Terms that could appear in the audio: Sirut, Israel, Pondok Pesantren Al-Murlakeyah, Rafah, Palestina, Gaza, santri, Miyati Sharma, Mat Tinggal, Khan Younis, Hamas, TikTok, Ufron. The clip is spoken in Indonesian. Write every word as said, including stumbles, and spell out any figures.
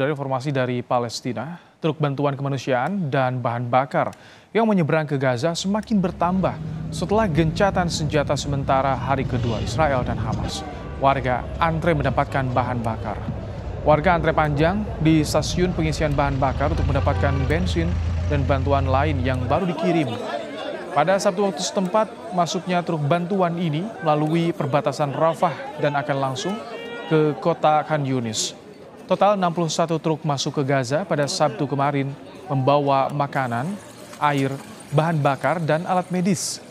Dari informasi dari Palestina, truk bantuan kemanusiaan dan bahan bakar yang menyeberang ke Gaza semakin bertambah setelah gencatan senjata sementara hari kedua Israel dan Hamas. Warga antre mendapatkan bahan bakar. Warga antre panjang di stasiun pengisian bahan bakar untuk mendapatkan bensin dan bantuan lain yang baru dikirim. Pada Sabtu waktu setempat, masuknya truk bantuan ini melalui perbatasan Rafah dan akan langsung ke kota Khan Younis. Total enam puluh satu truk masuk ke Gaza pada Sabtu kemarin membawa makanan, air, bahan bakar, dan alat medis.